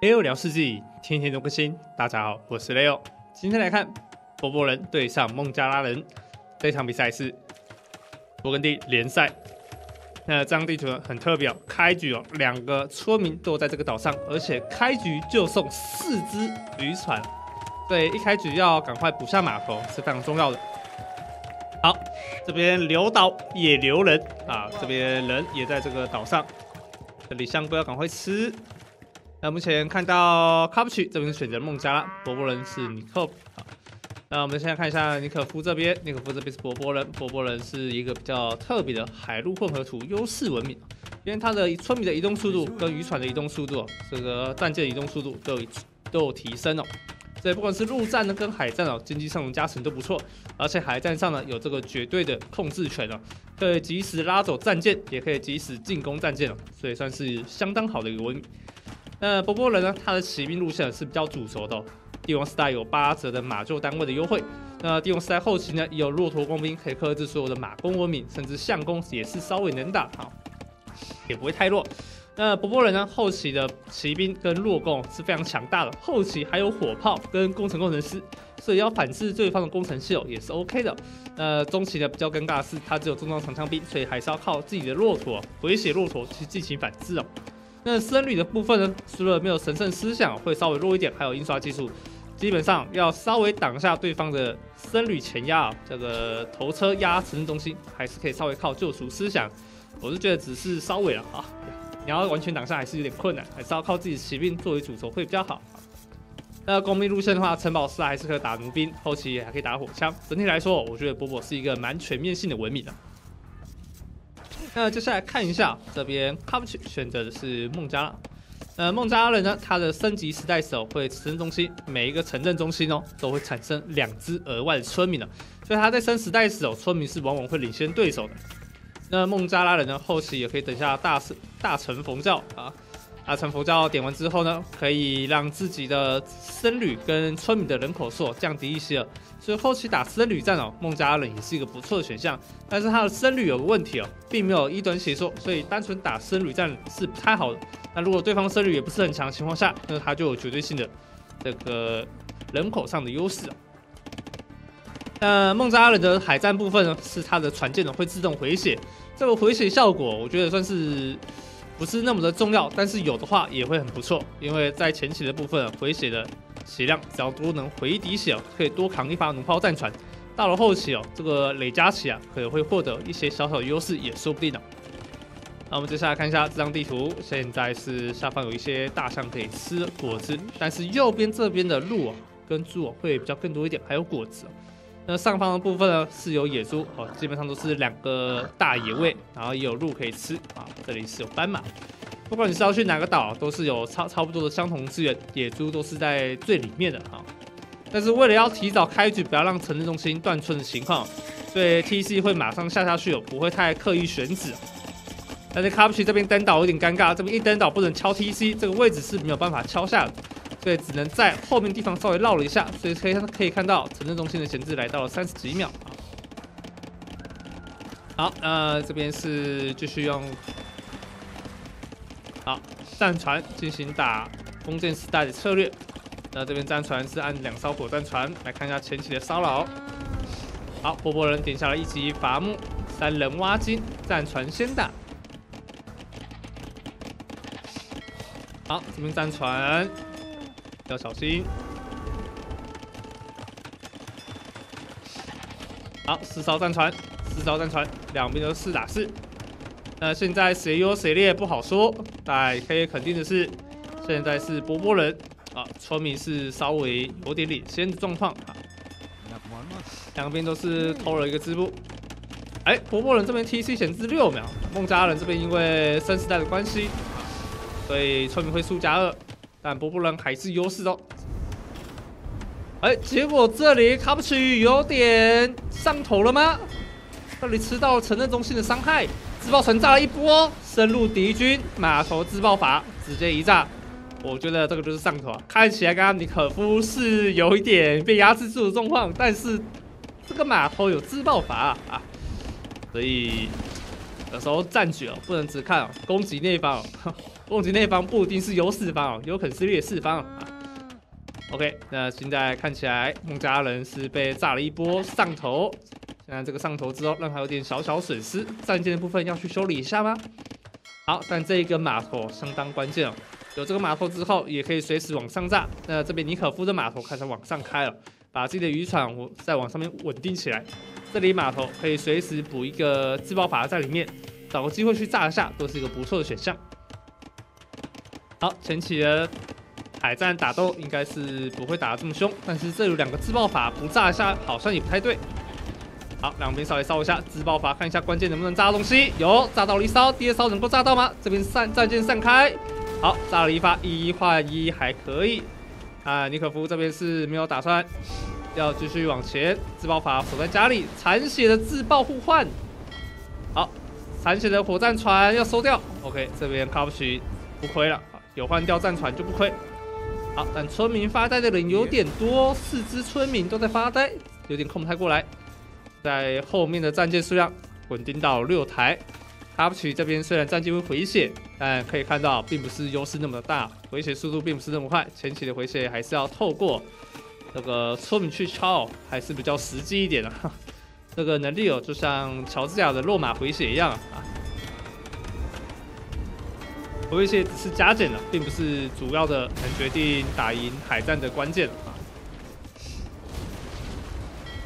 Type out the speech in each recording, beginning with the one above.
Leo 聊世纪，天天都更新。大家好，我是 Leo。今天来看波波人对上孟加拉人，这场比赛是勃艮第联赛。那这张地图呢很特别哦，开局哦两个村民都在这个岛上，而且开局就送4只渔船，所以一开局要赶快补下码头是非常重要的。好，这边留岛也留人啊，这边人也在这个岛上，这里香菇要赶快吃。 那目前看到 Cupch 这边选择孟加拉，波波人是尼克。那我们现在看一下尼可夫这边，尼可夫这边是波波人，波波人是一个比较特别的海陆混合图优势文明，因为它的村民的移动速度跟渔船的移动速度，这个战舰的移动速度都有提升哦。所以不管是陆战呢跟海战哦，经济上的加成都不错，而且海战上呢有这个绝对的控制权哦，可以及时拉走战舰，也可以及时进攻战舰哦，所以算是相当好的一个文明。 那波波人呢？他的骑兵路线是比较主轴的、哦，帝王时代有8折的马厩单位的优惠。那帝王时代后期呢，也有骆驼工兵可以克制所有的马弓文明，甚至象弓也是稍微能打，好，也不会太弱。那波波人呢，后期的骑兵跟弱弓是非常强大的，后期还有火炮跟工程师，所以要反制对方的工程系统也是 OK 的。那中期呢比较尴尬的是，他只有重装长枪兵，所以还是要靠自己的骆驼回血骆驼去进行反制哦。 那僧侣的部分呢，除了没有神圣思想会稍微弱一点，还有印刷技术，基本上要稍微挡下对方的僧侣前压、哦，这个头车压城市中心，还是可以稍微靠救赎思想。我是觉得只是稍微了啊，你要完全挡下还是有点困难，还是要靠自己骑兵作为主轴会比较好。那工兵路线的话，城堡师还是可以打弩兵，后期还可以打火枪。整体来说，我觉得波波是一个蛮全面性的文明的。 那接下来看一下这边 ，Cupch 选择的是孟加拉。孟加拉人呢，它的升级时代时候会城镇中心，每一个城镇中心哦都会产生2只额外的村民的，所以它在升时代时候，村民是往往会领先对手的。那孟加拉人呢，后期也可以等一下大乘佛教啊，大乘佛教点完之后呢，可以让自己的僧侣跟村民的人口数降低一些了，所以后期打僧侣战哦，孟加拉人也是一个不错的选项。 但是他的僧侣有个问题哦，并没有一端写作，所以单纯打僧侣战是不太好的。那如果对方僧侣也不是很强的情况下，那他就有绝对性的这个人口上的优势、哦。那孟加拉人的海战部分呢，是他的船舰呢会自动回血，这个回血效果我觉得算是不是那么的重要，但是有的话也会很不错，因为在前期的部分回血的血量只要多能回一滴血、哦，可以多扛一发弩炮战船。 到了后期哦，这个累加起啊，可能会获得一些小小的优势，也说不定呢、哦。那我们接下来看一下这张地图，现在是下方有一些大象可以吃果子，但是右边这边的鹿啊跟猪啊会比较更多一点，还有果子、哦。那上方的部分呢是有野猪哦，基本上都是2个大野味，然后也有鹿可以吃啊。这里是有斑马，不管你是要去哪个岛，都是有差不多的相同资源，野猪都是在最里面的啊。 但是为了要提早开局，不要让城镇中心断村的情况，所以 TC 会马上下去哦，不会太刻意选址。但是 Cupch 这边登岛有点尴尬，这边一登岛不能敲 TC， 这个位置是没有办法敲下的，所以只能在后面地方稍微绕了一下。所以可以看到城镇中心的闲置来到了30几秒。好，这边是继续用好战船进行打弓箭时代的策略。 那这边战船是按2艘火战船来看一下前期的骚扰。好，波波人点下了1级伐木，3人挖金，战船先打。好，这边战船要小心。好，4艘战船，两边都4打4。那现在谁优谁劣不好说，但可以肯定的是，现在是波波人。 啊，村民是稍微有点领先的状况啊，两边都是偷了一个织布。哎，波波人这边 TC 显示6秒，孟加拉人这边因为生时代的关系，所以村民会输+2，但波波人还是优势哦。哎，结果这里Cupch有点上头了吗？这里吃到城镇中心的伤害，自爆船炸了一波，深入敌军码头自爆法，直接一炸。 我觉得这个就是上头啊，看起来刚刚尼可夫是有一点被压制住的状况，但是这个码头有自爆法 啊，所以有时候战局哦，不能只看哦攻击那一方哦，攻击那方不一定是优势方，有可能是劣势方啊。OK， 那现在看起来孟加拉人是被炸了一波上头，现在这个上头之后让他有点小损失，战舰的部分要去修理一下吗？好，但这一个码头相当关键哦。 有这个码头之后，也可以随时往上炸。那这边尼可夫的码头开始往上开了，把自己的渔船再往上面稳定起来。这里码头可以随时补一个自爆法在里面，找个机会去炸一下，都是一个不错的选项。好，前期的海战打斗应该是不会打得这么凶，但是这有两个自爆法不炸一下好像也不太对。好，两边稍微烧一下自爆法，看一下关键能不能炸到东西。有炸到了一艘，第二艘能够炸到吗？这边战舰散开。 好，炸了一发，1换1还可以。啊，尼可夫这边是没有打算要继续往前，自爆法守在家里，残血的自爆互换。好，残血的火战船要收掉。OK， 这边Cupch不亏了，有换掉战船就不亏。好，但村民发呆的人有点多，4只村民都在发呆，有点控不太过来。在后面的战舰数量稳定到6台。 Cupch这边虽然战绩会回血，但可以看到并不是优势那么大，回血速度并不是那么快。前期的回血还是要透过那个村民去敲，还是比较实际一点的。这个能力哦，就像乔治亚的落马回血一样啊，回血只是加减了，并不是主要的能决定打赢海战的关键啊。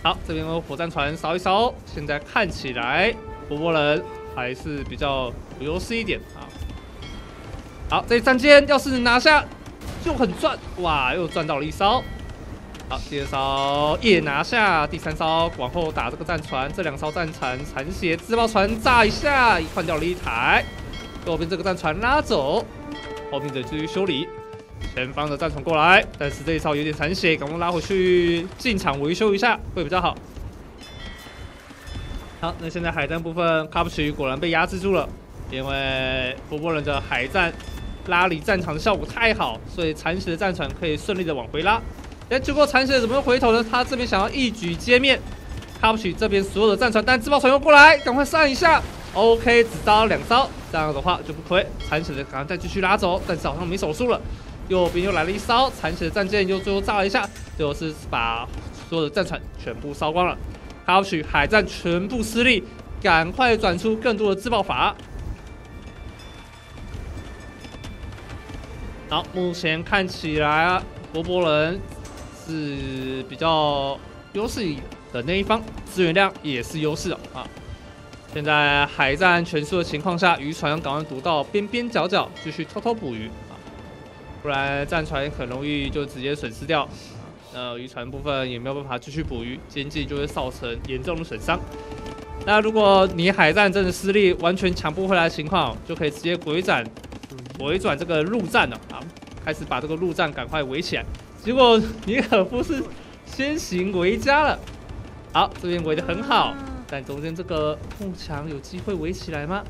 好，这边火战船烧一烧，现在看起来波波人 还是比较有优势一点啊。好，这战舰要是拿下就很赚，哇，又赚到了一艘。好，第二艘也拿下，第三艘往后打这个战船，这2艘战船残血自爆船炸一下，换掉了1台。后面这个战船拉走，后面的继续修理。前方的战船过来，但是这一艘有点残血，赶快拉回去进场维修一下会比较好。 好，那现在海战部分 ，Cupch 果然被压制住了，因为波波人的海战拉离战场的效果太好，所以残血的战船可以顺利的往回拉。哎，结果残血怎么又回头呢？他这边想要一举歼灭 Cupch 这边所有的战船，但自爆船又过来，赶快上一下。OK， 只招2艘，这样的话就不亏。残血的赶快再继续拉走，但是好像没手速了。右边又来了一艘残血的战舰，又最后炸了一下，最后是把所有的战船全部烧光了。 Cupch海战全部失利，赶快转出更多的自爆法。好，目前看起来啊，波波人是比较优势的那一方，资源量也是优势的啊。现在海战全输的情况下，渔船赶快躲到边边角角，继续偷偷捕鱼啊，不然战船很容易就直接损失掉。 渔船部分也没有办法继续捕鱼，经济就会造成严重的损伤。那如果你海战真的失利，完全抢不回来的情况，就可以直接回转这个陆战了啊，开始把这个陆战赶快围起来。结果尼可夫是先行围家了，好，这边围得很好，但中间这个木墙有机会围起来吗？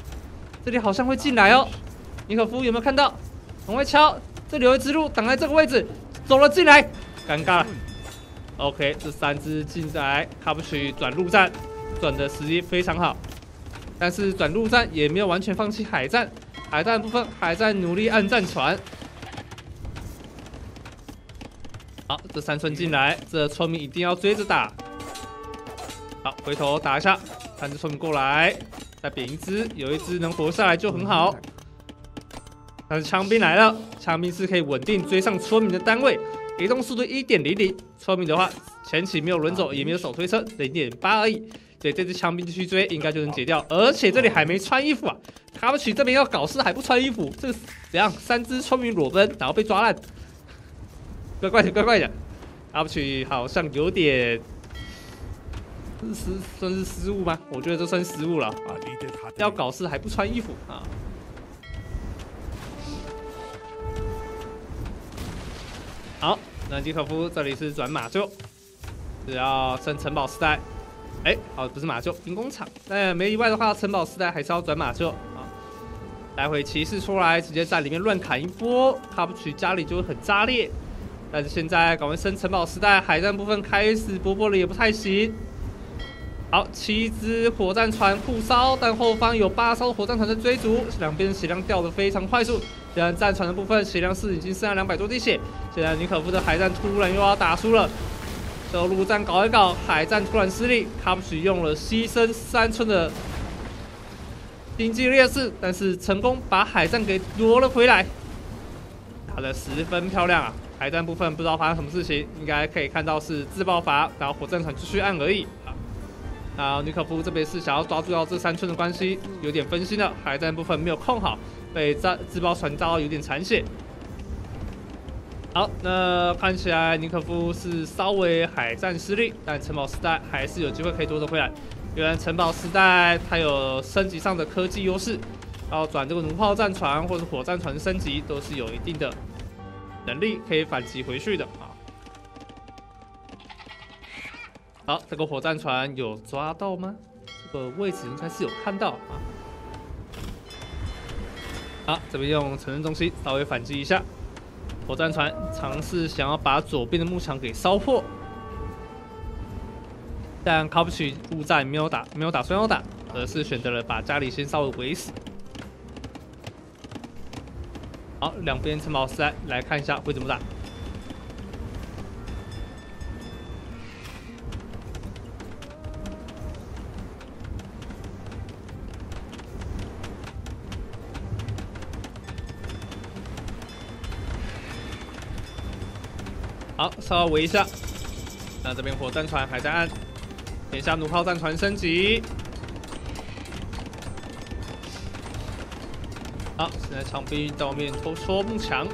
这里好像会进来哦，尼可夫有没有看到？往外敲，这里有一只鹿挡在这个位置，走了进来。 尴尬了 ，OK， 这3只进来 ，Cupch转陆战，转的时机非常好，但是转陆战也没有完全放弃海战，海战部分还在努力按战船。好，这3村进来，这村民一定要追着打。好，回头打一下，3只村民过来，再扁1只，有1只能活下来就很好。但是枪兵来了，枪兵是可以稳定追上村民的单位。 移动速度1.00，村民的话前期没有轮走，也没有手推车，0.8而已。对，这只枪兵继续追，应该就能解掉。而且这里还没穿衣服啊 ，Cupch这边要搞事还不穿衣服，这怎样？3只村民裸奔，然后被抓烂，怪怪的，怪怪的。Cupch好像有点算是失误吗？我觉得这算失误了啊！要搞事还不穿衣服啊！ 好，那尼可夫这里是转马厩，只要升城堡时代，哎，好，不是马厩，兵工厂。但没意外的话，城堡时代还是要转马厩啊。来回骑士出来，直接在里面乱砍一波，Cupch家里就会很炸裂。但是现在赶快升城堡时代，海战部分开始，波波人也不太行。好，7只火战船互烧，但后方有8艘火战船在追逐，两边血量掉得非常快速。虽然战船的部分血量是已经剩下200多滴血，现在尼可夫的海战突然又要打输了。 就陆战搞一搞，海战突然失利 ，Cupch 用了牺牲3村的经济劣势，但是成功把海战给夺了回来，打得十分漂亮啊！海战部分不知道发生什么事情，应该可以看到是自爆阀，然后火战船继续按而已啊。然后尼可夫这边是想要抓住到这3村的关系，有点分心了，海战部分没有控好，被自爆船炸到有点残血。 好，那看起来尼可夫是稍微海战失利，但城堡时代还是有机会可以夺得回来。原来城堡时代它有升级上的科技优势，然后转这个弩炮战船或者火战船升级都是有一定的能力可以反击回去的啊。好，这个火战船有抓到吗？这个位置应该是有看到啊。好，这边用城镇中心稍微反击一下。 火战船尝试想要把左边的木墙给烧破，但 Cupch 误战没有打算要打，而是选择了把家里先稍微围死。好，两边城堡时代来看一下会怎么打。好，稍微围一下。那这边火战船还在按，等一下弩炮战船升级。好，现在长兵到面偷戳木墙，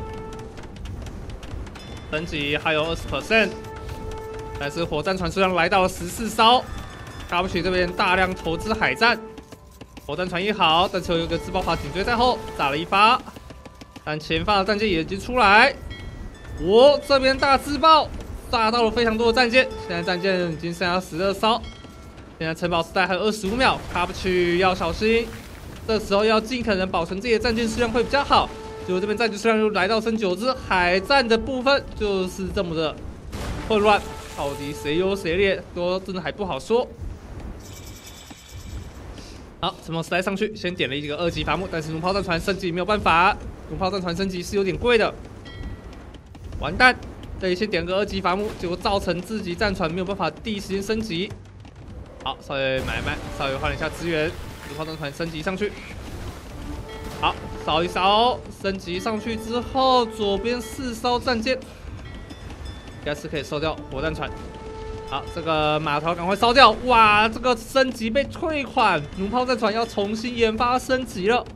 升级还有 20%。但是火战船数量来到了14艘 ，Cupch 这边大量投资海战，火战船一好，但是有一个自爆法紧追在后，打了一发，但前方的战舰也已经出来。 我这边大自爆，炸到了非常多的战舰，现在战舰已经剩下12艘。现在城堡时代还有25秒 ，Cupch 要小心，这时候要尽可能保存自己的战舰数量会比较好。结果这边战舰数量又来到剩9只，海战的部分就是这么的混乱，到底谁优谁劣，都真的还不好说。好，城堡时代上去先点了一个2级伐木，但是弩炮战船升级没有办法，弩炮战船升级是有点贵的。 完蛋！这里先点个2级伐木，结果造成自己战船没有办法第一时间升级。好，稍微买卖，稍微换了一下资源，弩炮战船升级上去。好，扫一扫，升级上去之后，左边4艘战舰，应该是可以收掉火战船。好，这个码头赶快烧掉！哇，这个升级被退款，弩炮战船要重新研发升级了。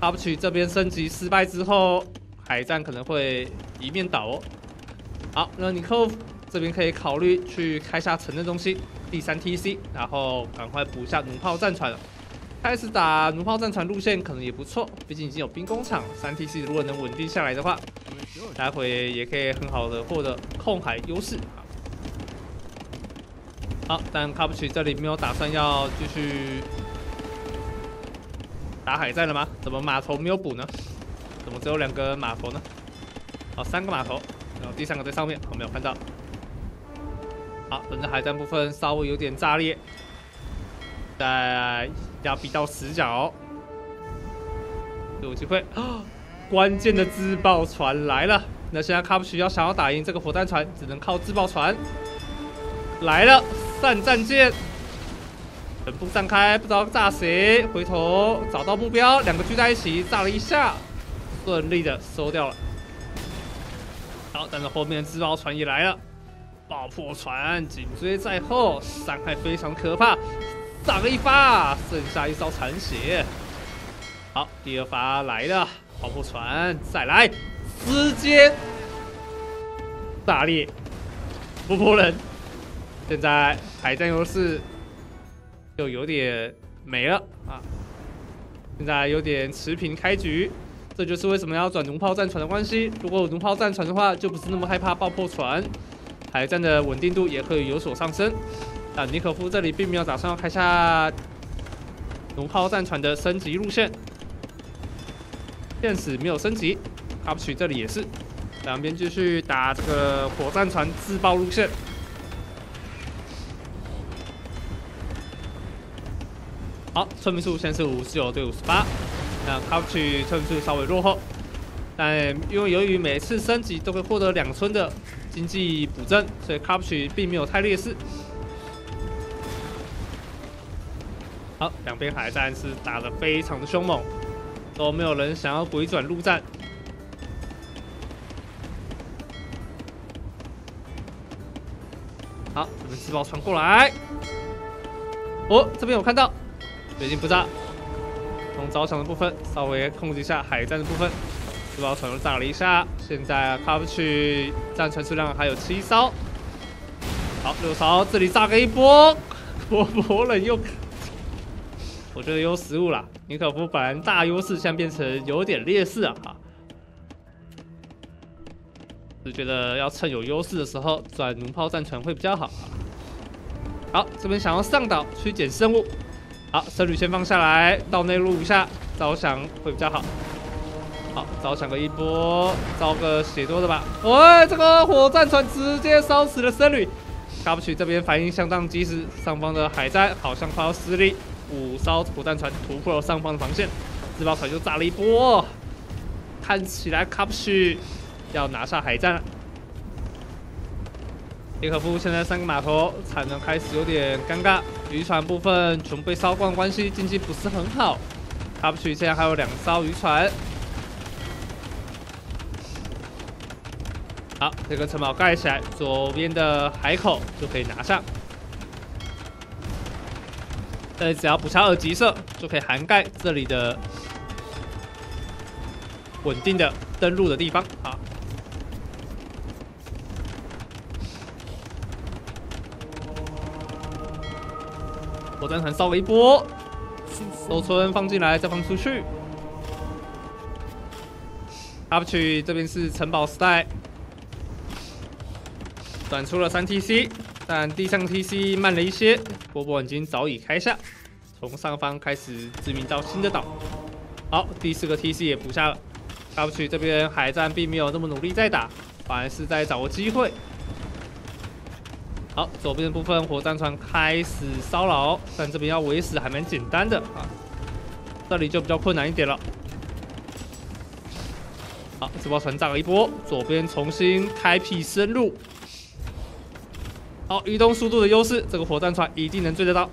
Cupch这边升级失败之后。 海战可能会一面倒哦。好，那尼可夫这边可以考虑去开下城镇中心第3TC， 然后赶快补一下弩炮战船了。开始打弩炮战船路线可能也不错，毕竟已经有兵工厂。3TC 如果能稳定下来的话，待会也可以很好的获得控海优势。好，但 Cupch 这里没有打算要继续打海战了吗？怎么码头没有补呢？ 怎么只有2个码头呢？哦，3个码头，然后第3个在上面，我没有看到。好，人的海战部分稍微有点炸裂，再压逼到死角，有机会啊！关键的自爆船来了。那现在Cupch要想要打赢这个火战船，只能靠自爆船。来了，3战舰，全部散开，不知道炸谁。回头找到目标，2个聚在一起炸了一下。 顺利的收掉了。好，但是后面自爆船也来了，爆破船紧追在后，伤害非常可怕，炸了一发，剩下1艘残血。好，第2发来了，爆破船再来，直接炸裂，不破人。现在海战优势就有点没了啊，现在有点持平开局。 这就是为什么要转弩炮战船的关系。如果有弩炮战船的话，就不是那么害怕爆破船，海战的稳定度也会有所上升。但尼可夫这里并没有打算要开下弩炮战船的升级路线，箭矢没有升级 ，Cupch 这里也是，两边继续打这个火战船自爆路线。好，村民数现在是59对58。 那Cupch 趁势稍微落后，但因为由于每次升级都会获得2村的经济补增，所以 Cupch 并没有太劣势。好，两边海战是打得非常的凶猛，都没有人想要回转陆战。 好，我们自爆传过来。哦，这边有看到，水晶不炸。从早场的部分稍微控制一下海战的部分，自爆传又炸了一下。现在 Cupch 战船数量还有7艘，好6艘，这里炸个一波，博人又，我觉得有失误啦。尼可夫本来大优势，现在变成有点劣势啊。 就觉得要趁有优势的时候转弩炮战船会比较好。好，这边想要上岛去捡生物，好，僧侣先放下来，到内陆一下，招降会比较好。好，招降个一波，招个血多的吧。喂，这个火战船直接烧死了僧侣。Cupch 这边反应相当及时，上方的海战好像快要失利，5艘火战船突破了上方的防线，自爆船就炸了一波。看起来 Cupch 要拿下海战了。尼可夫现在3个码头产能开始有点尴尬，渔船部分全部被烧光，关系经济不是很好。Cupch 现在还有2艘渔船。好，这个城堡盖起来，左边的海口就可以拿上。但只要补下2级射，就可以涵盖这里的稳定的登陆的地方啊。 火战船烧了一波，收村放进来，再放出去。Cupch 这边是城堡时代，转出了3TC， 但地上 TC 慢了一些。波波已经早已开下，从上方开始殖民到新的岛。好，第4个 TC 也补下了。Cupch 这边海战并没有那么努力在打，反而是在掌握机会。 好，左边的部分火战船开始骚扰，但这边要围死还蛮简单的啊，这里就比较困难一点了。好，自爆船炸了一波，左边重新开辟生路。好，移动速度的优势，这个火战船一定能追得到。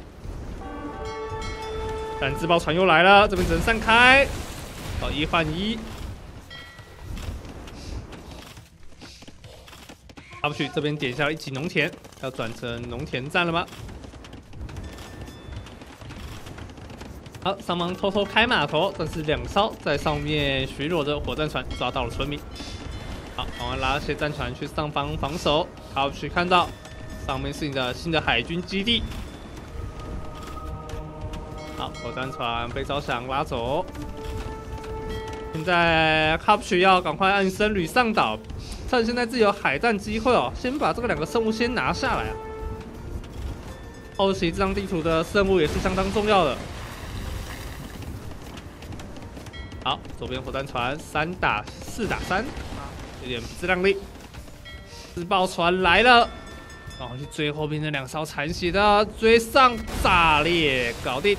但自爆船又来了，这边只能散开。好，1换1。 Cupch 这边点下了一起农田，要转成农田战了吗？好，上方偷偷开码头，但是2艘在上面巡逻的火战船抓到了村民。好，我们拉些战船去上方防守。Cupch 看到上面是你的新的海军基地。好，火战船被招降拉走。现在 Cupch 要赶快按僧侣上岛。 但现在自己有海战机会哦，先把这个2个生物先拿下来啊。后期这张地图的生物也是相当重要的。好，左边火战船3打4打3，有点不自量力。自爆船来了，然后去追后面那2艘残血的，追上炸裂搞定。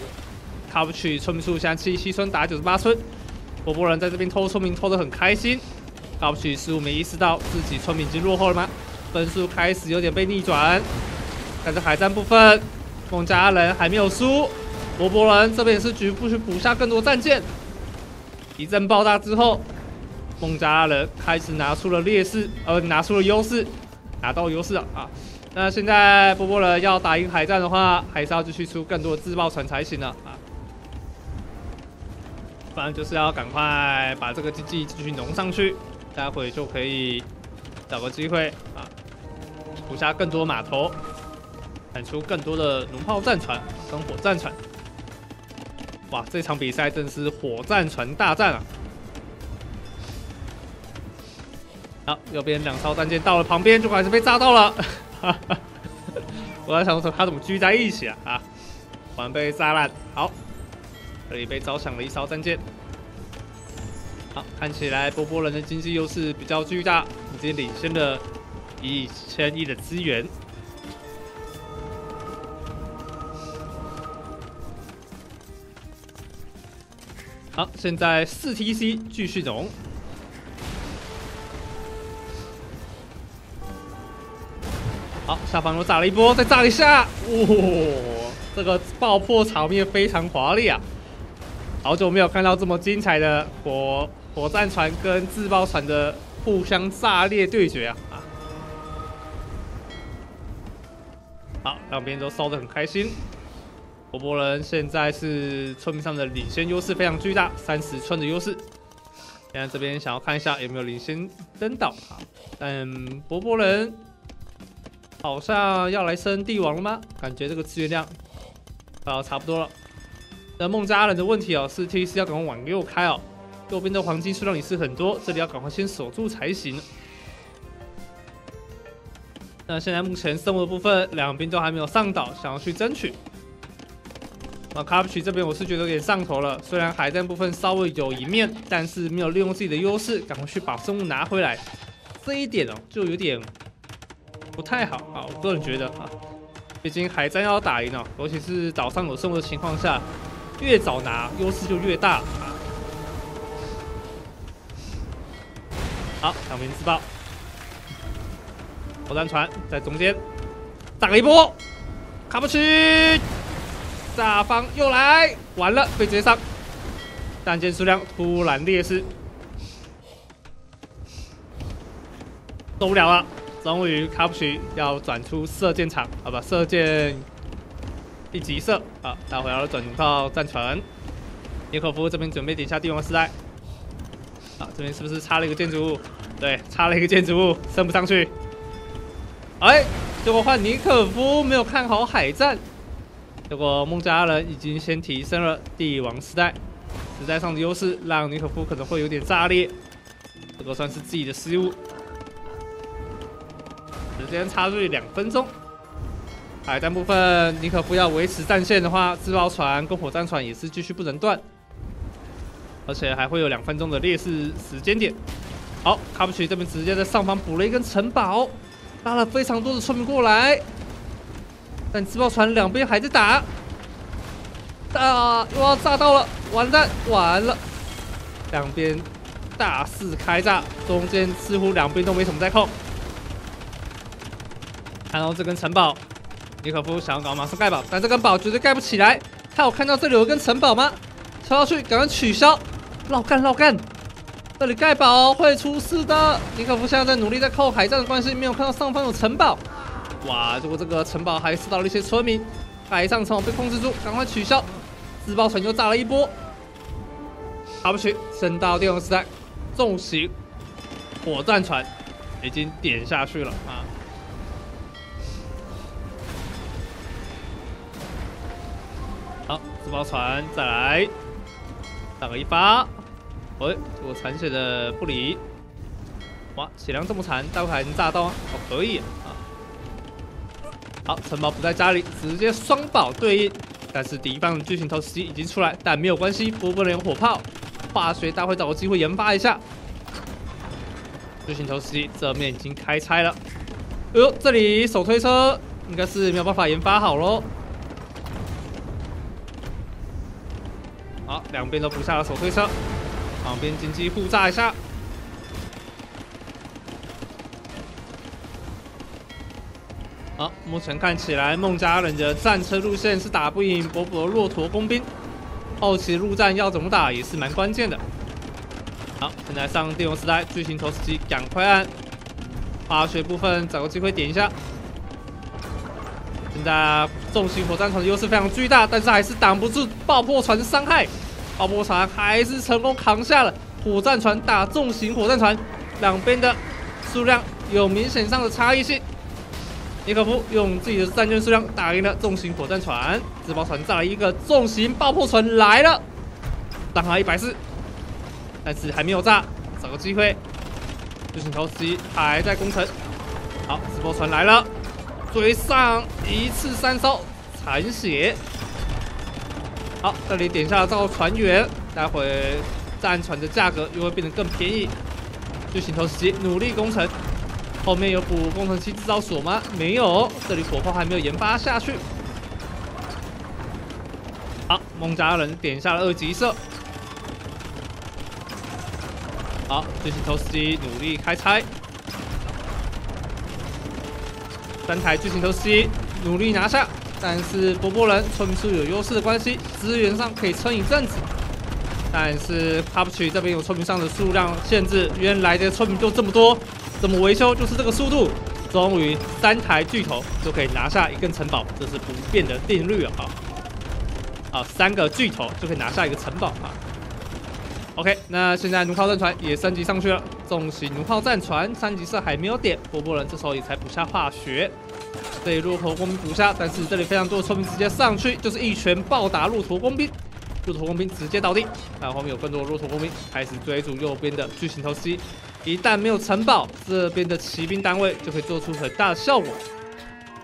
Cupch村民数现在77村打98村，波波人在这边偷村民偷得很开心。 Cupch似乎没意识到自己村民已经落后了吗？分数开始有点被逆转，但是海战部分，孟加拉人还没有输。波波人这边也是局部去补下更多战舰。一阵爆炸之后，孟加拉人开始拿出了劣势，拿出了优势，拿到优势了啊！那现在波波人要打赢海战的话，还是要继续出更多的自爆船才行了啊！反正就是要赶快把这个经济继续弄上去。 待会就可以找个机会啊，补下更多码头，产出更多的弩炮战船跟火战船。哇，这场比赛真是火战船大战啊！好，右边2艘战舰到了旁边，就还是被炸到了。我在想说他怎么聚在一起啊？啊，完被炸烂。好，这里被招降了1艘战舰。 好，看起来波波人的经济优势比较巨大，已经领先了1000亿的资源。好，现在4TC 继续农，好，下方又炸了一波，再炸了一下，哇，这个爆破场面非常华丽啊！好久没有看到这么精彩的火战船跟自爆船的互相炸裂对决啊！啊，好，两边都烧得很开心。 博博人现在是村民上的领先优势非常巨大，30村的优势。现在这边想要看一下有没有领先登岛啊？但博博人好像要来升帝王了吗？感觉这个资源量差不多了。那孟加人的问题哦，是 T4要赶快往右开哦，右边的黄金数量也是很多，这里要赶快先守住才行。那现在目前生活的部分，两边都还没有上岛，想要去争取。 那 Cupch 这边我是觉得有点上头了，虽然海战部分稍微有一面，但是没有利用自己的优势，赶快去把生物拿回来，这一点哦就有点不太好啊，我个人觉得啊，毕竟海战要打赢哦，尤其是岛上有生物的情况下，越早拿优势就越大啊。好，两边自爆，火战船在中间打了一波 ，Cupch。 下方又来，完了，被追上，弹箭数量突然劣势，受不了了。终于 Cupch 要转出射箭场，好吧，射箭一级射啊，待会要转到战船。尼可夫这边准备点下帝王时代，啊，这边是不是插了一个建筑物？对，插了一个建筑物，升不上去。哎，结果换尼可夫没有看好海战。 结果孟加拉人已经先提升了帝王时代，时代上的优势让尼可夫可能会有点炸裂，这个算是自己的失误。时间差距2分钟，海战部分尼可夫要维持战线的话，自爆船跟火战船也是继续不能断，而且还会有2分钟的劣势时间点。好 ，Cupch 这边直接在上方补了一根城堡，拉了非常多的村民过来。 但自爆船两边还在打，又要炸到了，完蛋，完了！两边大肆开炸，中间似乎两边都没什么在控。看到这根城堡，尼可夫想要马上盖堡，但这根堡绝对盖不起来。他有看到这里有一根城堡吗？敲下去，赶快取消！绕干，绕干！这里盖堡会出事的。尼可夫现在在努力在靠海战的关系，没有看到上方有城堡。 哇！如果这个城堡还吃到了一些村民，海上城堡被控制住，赶快取消。自爆船又炸了一波，打不起，升到帝王时代，重型火战船已经点下去了啊！好，自爆船再来打个一发，喂，我残血的不理，哇，血量这么残，待会还能炸到吗？哦，可以。 好，城堡不在家里，直接双堡对应。但是敌方的巨型投石机已经出来，但没有关系，波波人有火炮，化学大会找个机会研发一下。巨型投石机这面已经开拆了。哎呦，这里手推车应该是没有办法研发好咯。好，两边都补下了手推车，旁边经济互炸一下。 好，目前看起来孟加人的战车路线是打不赢博博骆驼工兵，后期陆战要怎么打也是蛮关键的。好，现在上帝王时代巨型投石机，赶快按化学部分找个机会点一下。现在重型火战船的优势非常巨大，但是还是挡不住爆破船的伤害，爆破船还是成功扛下了火战船打重型火战船，两边的数量有明显上的差异性。 尼可夫用自己的战舰数量打赢了重型火战船，自爆船炸了一个重型爆破船来了，让他140，但是还没有炸，找个机会，巨型投石机还在攻城，好，自爆船来了，追上一次3烧残血，好，这里点下造船员，待会战船的价格又会变得更便宜，巨型投石机努力攻城。 后面有补工程器制造所吗？没有，这里火炮还没有研发下去。好，孟加人点下了2级射。好，巨型投石机努力开拆。三台巨型头 C 努力拿下，但是波波人村民有优势的关系，资源上可以撑一阵子。但是 Cupch 这边有村民上的数量限制，原来的村民就这么多，怎么维修就是这个速度。终于三台巨头就可以拿下一根城堡，这是不变的定律啊！好，三个巨头就可以拿下一个城堡啊！ OK， 那现在弩炮战船也升级上去了。重型弩炮战船三级射还没有点，波波人这时候也才补下化学。这里骆驼工兵补下，但是这里非常多的村民直接上去，就是一拳暴打骆驼工兵，骆驼工兵直接倒地。那后面有更多的骆驼工兵开始追逐右边的巨型头 C， 一旦没有城堡，这边的骑兵单位就可以做出很大的效果。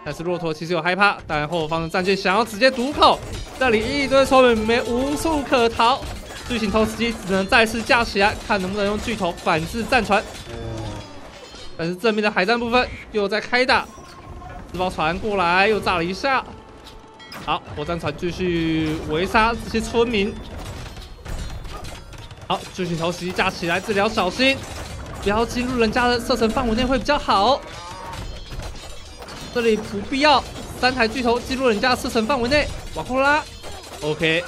但是骆驼其实有害怕，但后方的战舰想要直接堵口，这里一堆村民没无处可逃。 巨型投石机只能再次架起来，看能不能用巨头反制战船。但是正面的海战部分又在开打，自爆船过来又炸了一下。好，火战船继续围杀这些村民。好，巨型投石机架起来，这里要小心，不要进入人家的射程范围内会比较好。这里不必要，三台巨头进入人家射程范围内，往后拉。OK。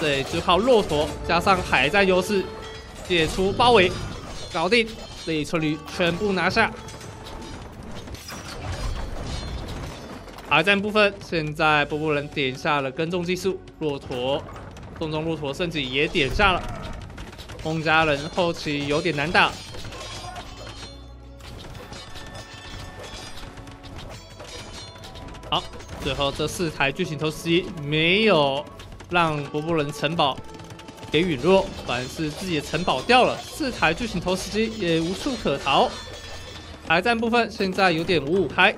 对，就靠骆驼加上海战优势，解除包围，搞定！这一村里全部拿下。海战部分，现在波波人点下了耕种技术，骆驼洞中骆驼甚至也点下了。孟家人后期有点难打。好，最后这四台巨型投石机没有。 让波波人城堡给陨落，反而是自己的城堡掉了，四台巨型投石机也无处可逃。海战部分现在有点五五开，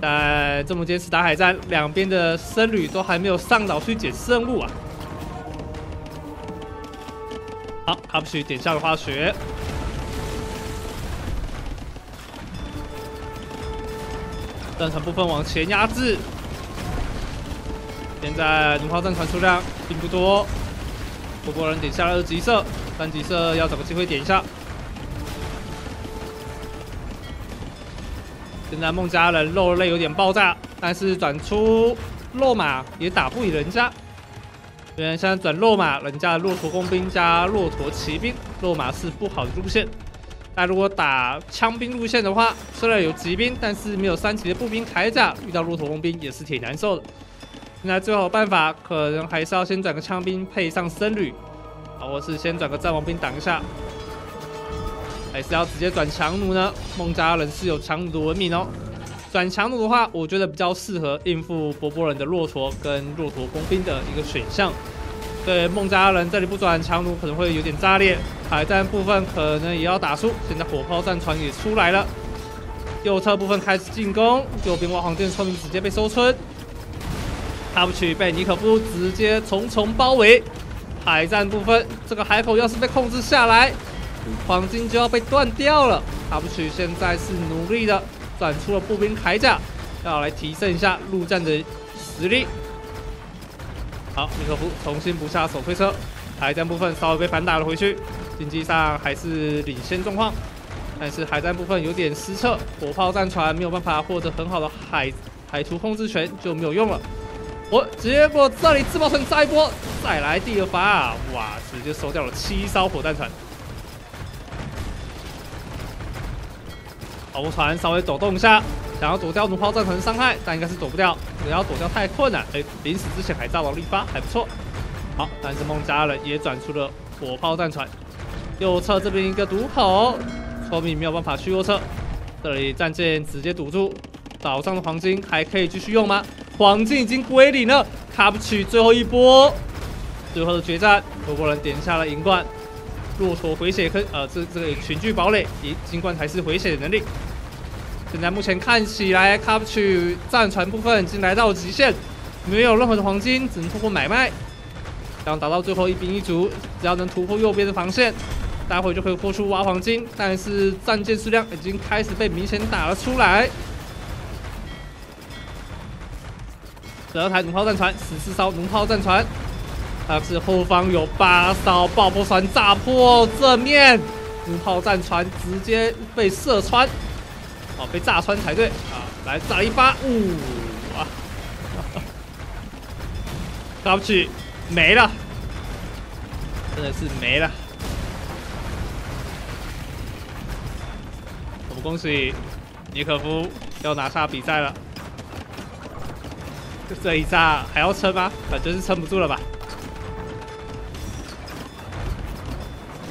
但这么坚持打海战，两边的僧侣都还没有上岛去捡圣物啊。好，卡布奇点下了化学。 战船部分往前压制。 现在弩炮战船数量并不多，波波人点下了二级射，三级射要找个机会点一下。现在孟家人肉类有点爆炸，但是转出肉马也打不赢人家。因为现在转肉马，人家的骆驼工兵加骆驼骑兵，肉马是不好的路线。但如果打枪兵路线的话，虽然有骑兵，但是没有三级的步兵铠甲，遇到骆驼工兵也是挺难受的。 那最好办法可能还是要先转个枪兵配上僧侣，啊，或是先转个战王兵挡一下，还是要直接转强弩呢？孟加人是有强弩的文明哦。转强弩的话，我觉得比较适合应付波波人的骆驼跟骆驼工兵的一个选项。对孟加人这里不转强弩可能会有点炸裂，海战部分可能也要打输。现在火炮战船也出来了，右侧部分开始进攻，右边挖黄金村民直接被收村。 Cupch被尼可夫直接重重包围，海战部分这个海口要是被控制下来，黄金就要被断掉了。Cupch现在是努力的转出了步兵铠甲，要来提升一下陆战的实力。好，尼可夫重新补下手推车，海战部分稍微被反打了回去，经济上还是领先状况，但是海战部分有点失策，火炮战船没有办法获得很好的海图控制权，就没有用了。 我结果这里自爆船炸一波，再来第二发，哇，直接收掉了7艘火弹船。火船稍微抖动一下，想要躲掉弩炮战船的伤害，但应该是躲不掉，只要躲掉太困难。哎，临死之前还炸到了一发，还不错。好，但是孟加人也转出了火炮战船，右侧这边一个堵口，村民没有办法去右侧，这里战舰直接堵住。 岛上的黄金还可以继续用吗？黄金已经归零了。Cupch最后一波，最后的决战，波波人点下了银冠，骆驼回血坑，这个群聚堡垒，以金冠才是回血的能力。现在目前看起来 ，Cupch战船部分已经来到极限，没有任何的黄金，只能通过买卖，想打到最后一兵一卒，只要能突破右边的防线，待会就可以豁出挖黄金。但是战舰数量已经开始被明显打了出来。 12台弩炮战船，14艘弩炮战船，但是后方有8艘爆破船炸破正面，弩炮战船直接被射穿。哦，被炸穿才对啊！来炸一发，哇！Cupch没了，真的是没了。我们恭喜尼可夫要拿下比赛了。就这一炸还要撑吗？感觉是撑不住了吧？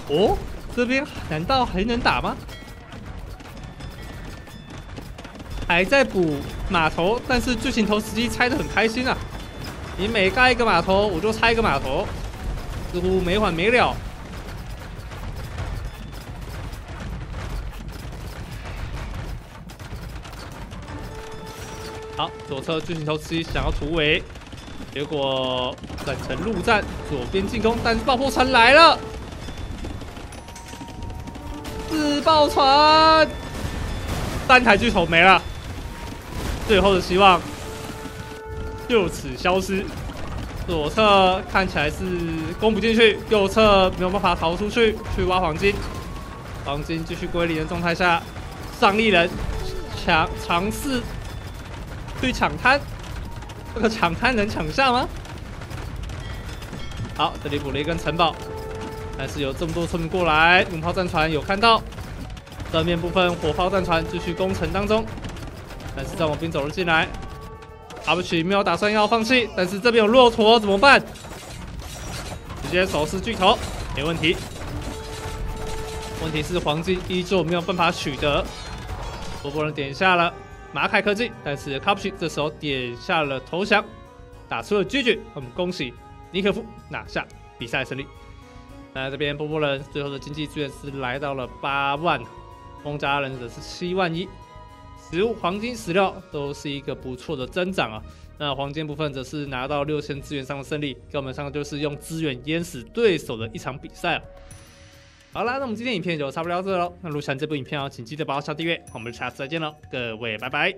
哦，这边难道还能打吗？ 还在补码头，但是剧情头实际拆得很开心啊！你每盖一个码头，我就拆一个码头，似乎没完没了。好，左侧剧情头实际想要突围，结果转成陆战，左边进攻，但是爆破船来了，自爆船，三台巨头没了。 最后的希望就此消失。左侧看起来是攻不进去，右侧没有办法逃出去，去挖黄金。黄金继续归零的状态下，上亿人尝试去抢滩，这个抢滩能抢下吗？好，这里补了一根城堡，但是有这么多村民过来，弩炮战船有看到。正面部分火炮战船继续攻城当中。 但是在往边走了进来 ，Cupch没有打算要放弃，但是这边有骆驼怎么办？直接手撕巨头，没问题。问题是黄金依旧没有办法取得。波波人点下了马凯科技，但是 Cupch 这时候点下了投降，打出了拒绝。我们恭喜尼可夫拿下比赛胜利。那这边波波人最后的经济资源是来到了8万，孟加拉人则是7万1。 食物、黄金、石料都是一个不错的增长啊。那黄金部分则是拿到6000资源上的胜利，根本上就是用资源淹死对手的一场比赛啊。好啦，那我们今天影片就差不多到这喽。那如果喜欢这部影片哦，请记得帮我下订阅。我们下次再见喽，各位，拜拜。